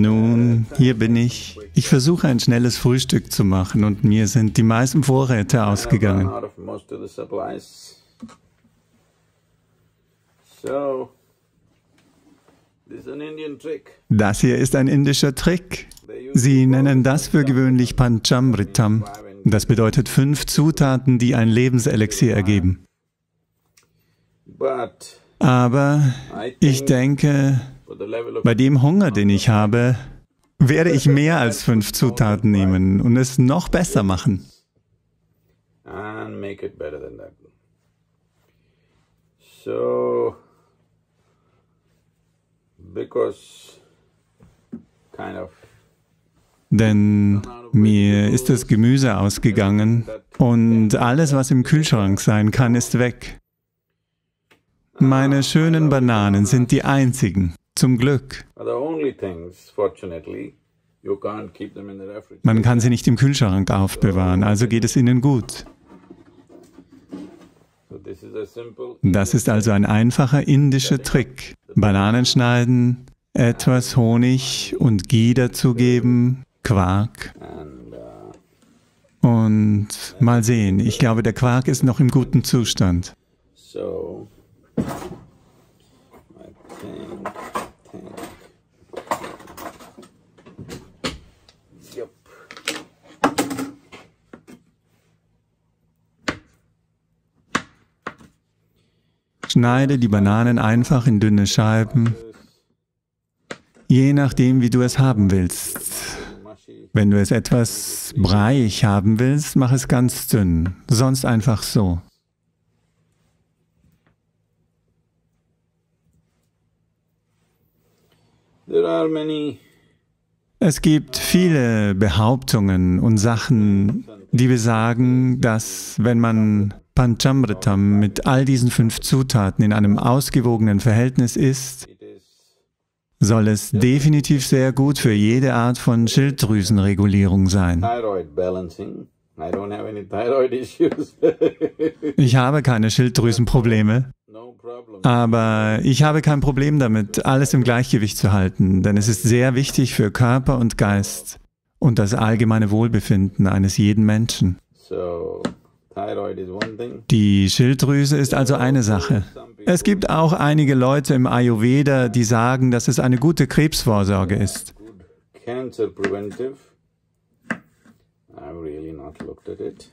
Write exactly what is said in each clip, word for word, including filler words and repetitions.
Nun, hier bin ich. Ich versuche ein schnelles Frühstück zu machen und mir sind die meisten Vorräte ausgegangen. Das hier ist ein indischer Trick. Sie nennen das für gewöhnlich Panchamritam. Das bedeutet fünf Zutaten, die ein Lebenselixier ergeben. Aber ich denke, bei dem Hunger, den ich habe, werde ich mehr als fünf Zutaten nehmen und es noch besser machen. Denn mir ist das Gemüse ausgegangen und alles, was im Kühlschrank sein kann, ist weg. Meine schönen Bananen sind die einzigen. Zum Glück. Man kann sie nicht im Kühlschrank aufbewahren, also geht es ihnen gut. Das ist also ein einfacher indischer Trick. Bananen schneiden, etwas Honig und Ghee dazugeben, Quark. Und mal sehen, ich glaube, der Quark ist noch im guten Zustand. Schneide die Bananen einfach in dünne Scheiben, je nachdem, wie du es haben willst. Wenn du es etwas breiig haben willst, mach es ganz dünn, sonst einfach so. Es gibt viele Behauptungen und Sachen, die besagen, dass wenn man Panchamritam mit all diesen fünf Zutaten in einem ausgewogenen Verhältnis isst, soll es definitiv sehr gut für jede Art von Schilddrüsenregulierung sein. Ich habe keine Schilddrüsenprobleme, aber ich habe kein Problem damit, alles im Gleichgewicht zu halten, denn es ist sehr wichtig für Körper und Geist und das allgemeine Wohlbefinden eines jeden Menschen. Die Schilddrüse ist also eine Sache. Es gibt auch einige Leute im Ayurveda, die sagen, dass es eine gute Krebsvorsorge ist.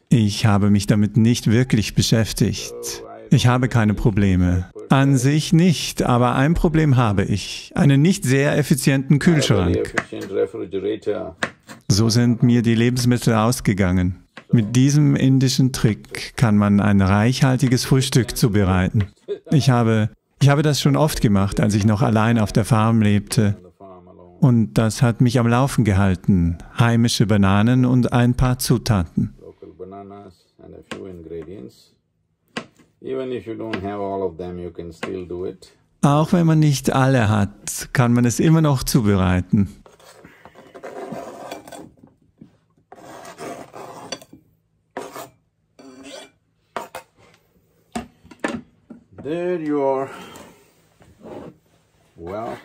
Ich habe mich damit nicht wirklich beschäftigt. Ich habe keine Probleme. An sich nicht, aber ein Problem habe ich. Einen nicht sehr effizienten Kühlschrank. So sind mir die Lebensmittel ausgegangen. Mit diesem indischen Trick kann man ein reichhaltiges Frühstück zubereiten. Ich habe, ich habe das schon oft gemacht, als ich noch allein auf der Farm lebte. Und das hat mich am Laufen gehalten. Heimische Bananen und ein paar Zutaten. Auch wenn man nicht alle hat, kann man es immer noch zubereiten. There you are. Well.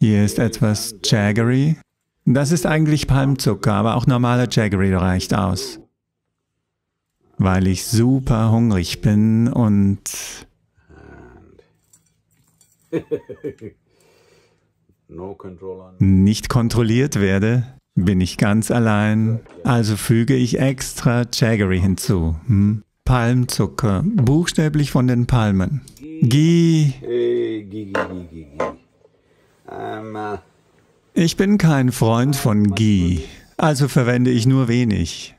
Hier ist etwas Jaggery. Das ist eigentlich Palmzucker, aber auch normaler Jaggery reicht aus. Weil ich super hungrig bin und... nicht kontrolliert werde. Bin ich ganz allein, also füge ich extra Jaggery hinzu. Hm? Palmzucker, buchstäblich von den Palmen. Ghee. Ich bin kein Freund von Ghee, also verwende ich nur wenig.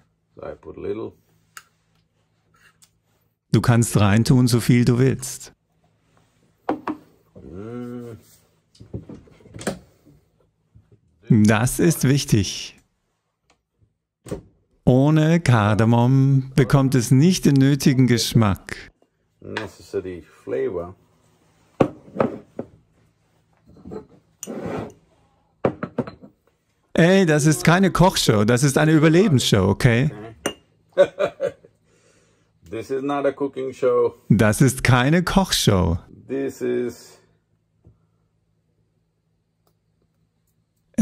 Du kannst reintun, so viel du willst. Das ist wichtig. Ohne Kardamom bekommt es nicht den nötigen Geschmack. Ey, das ist keine Kochshow, das ist eine Überlebensshow, okay? Das ist keine Kochshow.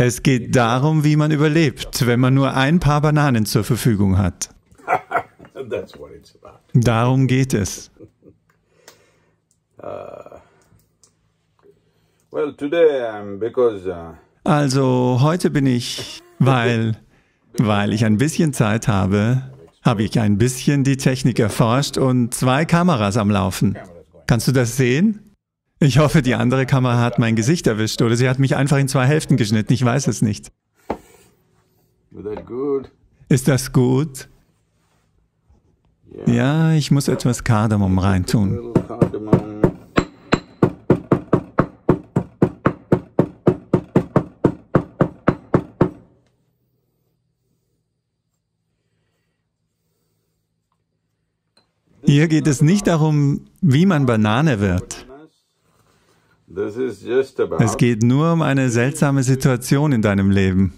Es geht darum, wie man überlebt, wenn man nur ein paar Bananen zur Verfügung hat. Darum geht es. Also, heute bin ich, weil, weil ich ein bisschen Zeit habe, habe ich ein bisschen die Technik erforscht und zwei Kameras am Laufen. Kannst du das sehen? Ich hoffe, die andere Kamera hat mein Gesicht erwischt oder sie hat mich einfach in zwei Hälften geschnitten. Ich weiß es nicht. Ist das gut? Ja, ich muss etwas Kardamom reintun. Hier geht es nicht darum, wie man Banane wird. Es geht nur um eine seltsame Situation in deinem Leben,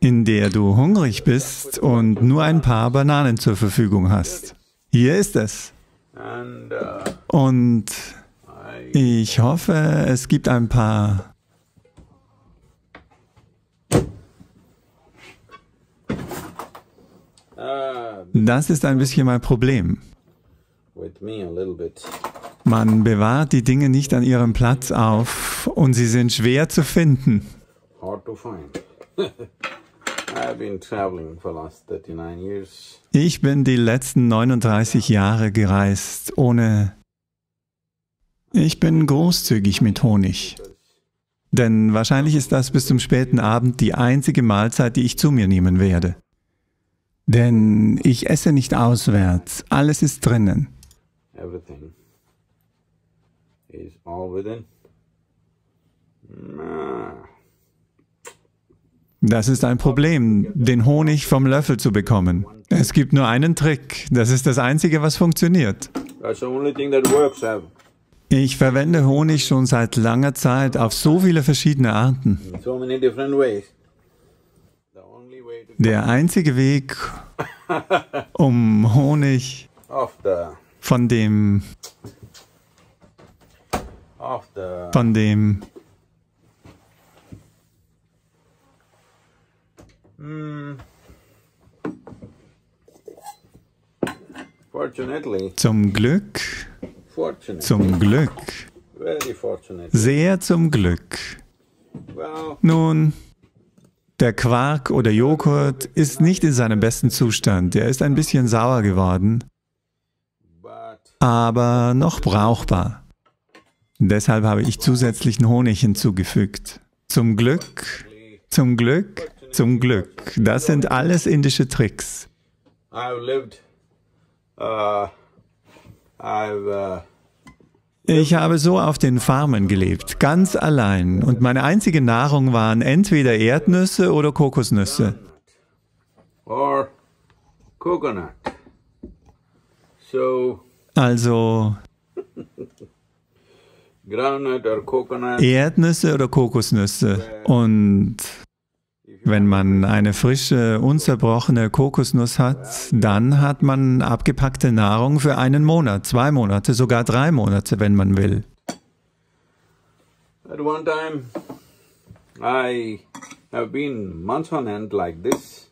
in der du hungrig bist und nur ein paar Bananen zur Verfügung hast. Hier ist es. Und ich hoffe, es gibt ein paar... Das ist ein bisschen mein Problem. Man bewahrt die Dinge nicht an ihrem Platz auf und sie sind schwer zu finden. Ich bin die letzten neununddreißig Jahre gereist, ohne... Ich bin großzügig mit Honig. Denn wahrscheinlich ist das bis zum späten Abend die einzige Mahlzeit, die ich zu mir nehmen werde. Denn ich esse nicht auswärts, alles ist drinnen. Das ist ein Problem, den Honig vom Löffel zu bekommen. Es gibt nur einen Trick, das ist das Einzige, was funktioniert. Ich verwende Honig schon seit langer Zeit auf so viele verschiedene Arten. Der einzige Weg, um Honig von dem, von dem, zum Glück, zum Glück, sehr zum Glück. Nun... Der Quark oder Joghurt ist nicht in seinem besten Zustand. Er ist ein bisschen sauer geworden, aber noch brauchbar. Deshalb habe ich zusätzlichen Honig hinzugefügt. Zum Glück, zum Glück, zum Glück. Das sind alles indische Tricks. Ich habe so auf den Farmen gelebt, ganz allein, und meine einzige Nahrung waren entweder Erdnüsse oder Kokosnüsse. Also, Erdnüsse oder Kokosnüsse. Und wenn man eine frische, unzerbrochene Kokosnuss hat, dann hat man abgepackte Nahrung für einen Monat, zwei Monate, sogar drei Monate, wenn man will.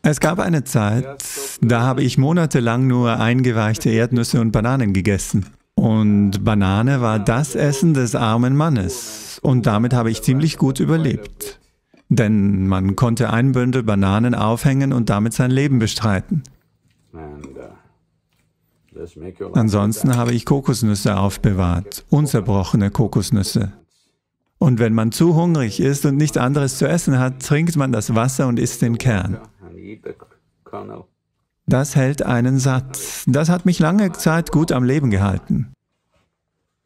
Es gab eine Zeit, da habe ich monatelang nur eingeweichte Erdnüsse und Bananen gegessen. Und Banane war das Essen des armen Mannes. Und damit habe ich ziemlich gut überlebt. Denn man konnte ein Bündel Bananen aufhängen und damit sein Leben bestreiten. Ansonsten habe ich Kokosnüsse aufbewahrt, unzerbrochene Kokosnüsse. Und wenn man zu hungrig ist und nichts anderes zu essen hat, trinkt man das Wasser und isst den Kern. Das hält einen satt. Das hat mich lange Zeit gut am Leben gehalten.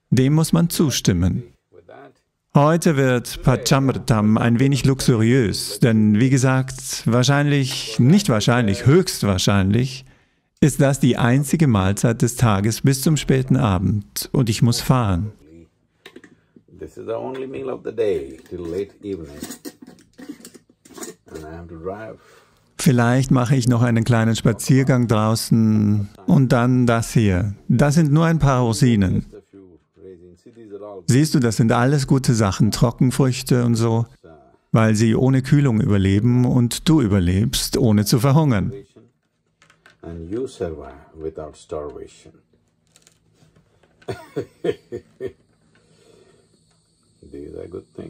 Dem muss man zustimmen. Heute wird Panchamritam ein wenig luxuriös, denn wie gesagt, wahrscheinlich, nicht wahrscheinlich, höchstwahrscheinlich, ist das die einzige Mahlzeit des Tages bis zum späten Abend und ich muss fahren. Vielleicht mache ich noch einen kleinen Spaziergang draußen und dann das hier. Das sind nur ein paar Rosinen. Siehst du, das sind alles gute Sachen, Trockenfrüchte und so, weil sie ohne Kühlung überleben und du überlebst, ohne zu verhungern.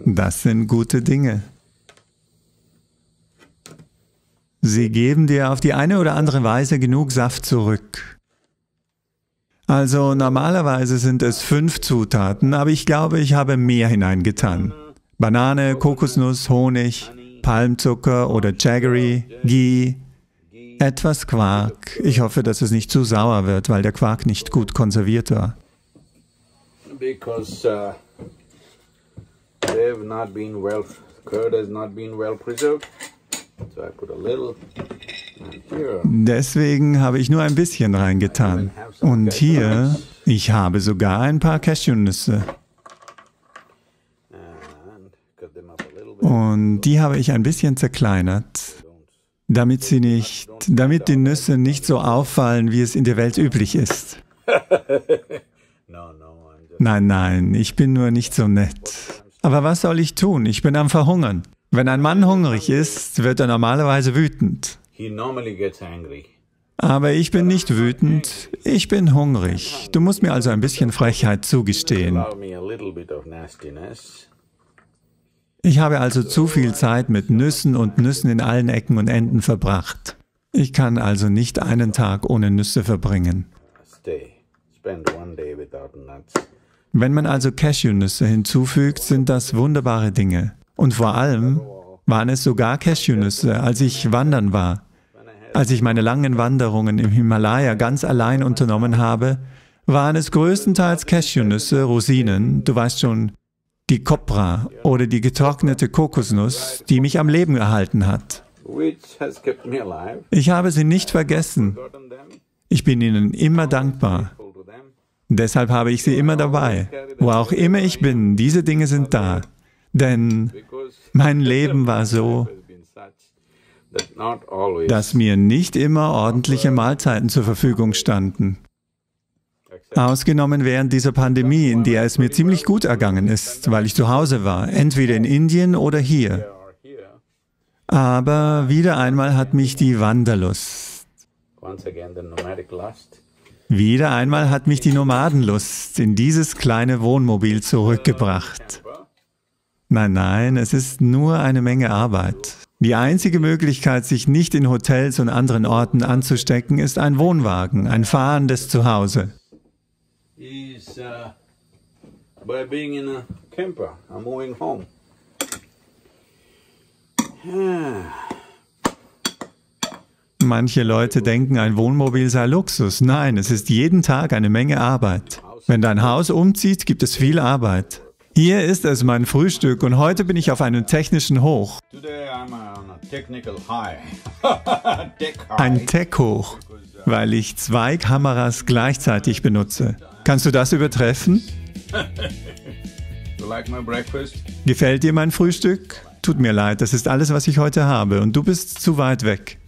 Das sind gute Dinge. Sie geben dir auf die eine oder andere Weise genug Saft zurück. Also normalerweise sind es fünf Zutaten, aber ich glaube, ich habe mehr hineingetan. Banane, Kokosnuss, Honig, Palmzucker oder Jaggery, Ghee, etwas Quark. Ich hoffe, dass es nicht zu sauer wird, weil der Quark nicht gut konserviert war. Deswegen habe ich nur ein bisschen reingetan. Und hier, ich habe sogar ein paar Cashewnüsse. Und die habe ich ein bisschen zerkleinert, damit sie nicht, damit die Nüsse nicht so auffallen, wie es in der Welt üblich ist. Nein, nein, ich bin nur nicht so nett. Aber was soll ich tun? Ich bin am Verhungern. Wenn ein Mann hungrig ist, wird er normalerweise wütend. Aber ich bin nicht wütend, ich bin hungrig. Du musst mir also ein bisschen Frechheit zugestehen. Ich habe also zu viel Zeit mit Nüssen und Nüssen in allen Ecken und Enden verbracht. Ich kann also nicht einen Tag ohne Nüsse verbringen. Wenn man also Cashewnüsse hinzufügt, sind das wunderbare Dinge. Und vor allem waren es sogar Cashewnüsse, als ich wandern war. Als ich meine langen Wanderungen im Himalaya ganz allein unternommen habe, waren es größtenteils Cashewnüsse, Rosinen, du weißt schon, die Kopra oder die getrocknete Kokosnuss, die mich am Leben erhalten hat. Ich habe sie nicht vergessen. Ich bin ihnen immer dankbar. Deshalb habe ich sie immer dabei. Wo auch immer ich bin, diese Dinge sind da. Denn mein Leben war so, dass mir nicht immer ordentliche Mahlzeiten zur Verfügung standen. Ausgenommen während dieser Pandemie, in der es mir ziemlich gut ergangen ist, weil ich zu Hause war, entweder in Indien oder hier. Aber wieder einmal hat mich die Wanderlust. Wieder einmal hat mich die Nomadenlust in dieses kleine Wohnmobil zurückgebracht. Nein, nein, es ist nur eine Menge Arbeit. Die einzige Möglichkeit, sich nicht in Hotels und anderen Orten anzustecken, ist ein Wohnwagen, ein fahrendes Zuhause. Manche Leute denken, ein Wohnmobil sei Luxus. Nein, es ist jeden Tag eine Menge Arbeit. Wenn dein Haus umzieht, gibt es viel Arbeit. Hier ist es mein Frühstück und heute bin ich auf einem technischen Hoch. Ein Tech-Hoch, weil ich zwei Kameras gleichzeitig benutze. Kannst du das übertreffen? Gefällt dir mein Frühstück? Tut mir leid, das ist alles, was ich heute habe und du bist zu weit weg.